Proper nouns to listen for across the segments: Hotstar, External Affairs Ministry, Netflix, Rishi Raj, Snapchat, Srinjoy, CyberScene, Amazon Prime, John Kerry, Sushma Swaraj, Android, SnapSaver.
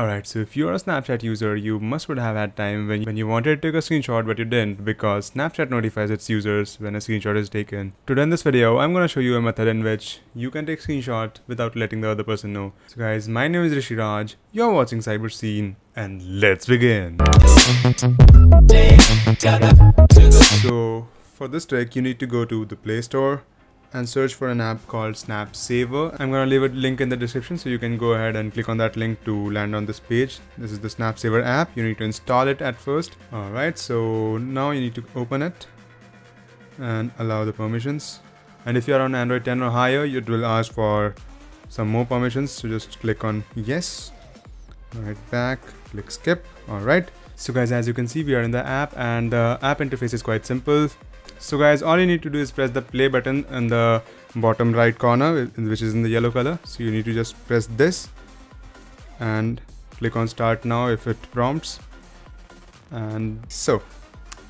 Alright, so if you're a Snapchat user, you must would have had time when you wanted to take a screenshot but you didn't, because Snapchat notifies its users when a screenshot is taken. To end this video, I'm gonna show you a method in which you can take screenshot without letting the other person know. So guys, my name is Rishi Raj, you're watching CyberScene, and let's begin! So, for this trick, you need to go to the Play Store and search for an app called SnapSaver. I'm gonna leave a link in the description, so you can go ahead and click on that link to land on this page. This is the SnapSaver app. You need to install it at first. Alright, so now you need to open it and allow the permissions. And if you're on Android 10 or higher, it will ask for some more permissions, so just click on yes. Alright, back, click skip. Alright, so guys, as you can see, we are in the app and the app interface is quite simple. So guys, all you need to do is press the play button in the bottom right corner, which is in the yellow color. So you need to just press this and click on start now if it prompts. And so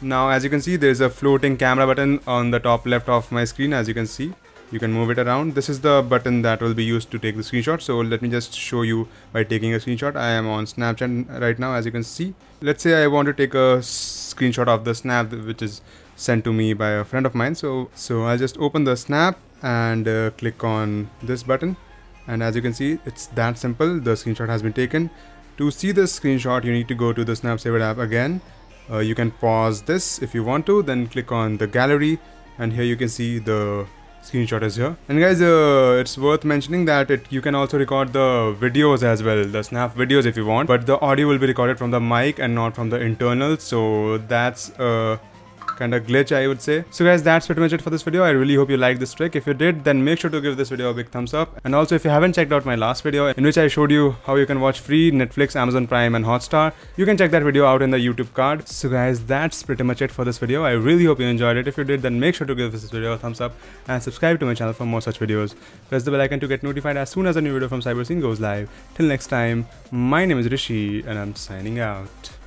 now, as you can see, there's a floating camera button on the top left of my screen. As you can see, you can move it around. This is the button that will be used to take the screenshot. So let me just show you by taking a screenshot. I am on Snapchat right now, as you can see. Let's say I want to take a screenshot of the snap which is sent to me by a friend of mine. So I'll just open the snap and click on this button. And as you can see, it's that simple. The screenshot has been taken. To see this screenshot, you need to go to the SnapSaver app again. You can pause this if you want to, then click on the gallery. And here you can see the screenshot is here. And guys, it's worth mentioning that you can also record the videos as well, the snap videos if you want, but the audio will be recorded from the mic and not from the internal. So that's kind of glitch, I would say. So guys, that's pretty much it for this video. I really hope you liked this trick. If you did, then make sure to give this video a big thumbs up. And also, if you haven't checked out my last video in which I showed you how you can watch free Netflix, Amazon Prime and Hotstar, you can check that video out in the YouTube card. So guys, that's pretty much it for this video. I really hope you enjoyed it. If you did, then make sure to give this video a thumbs up and subscribe to my channel for more such videos. Press the bell icon to get notified as soon as a new video from CyberScene goes live. Till next time, my name is Rishi and I'm signing out.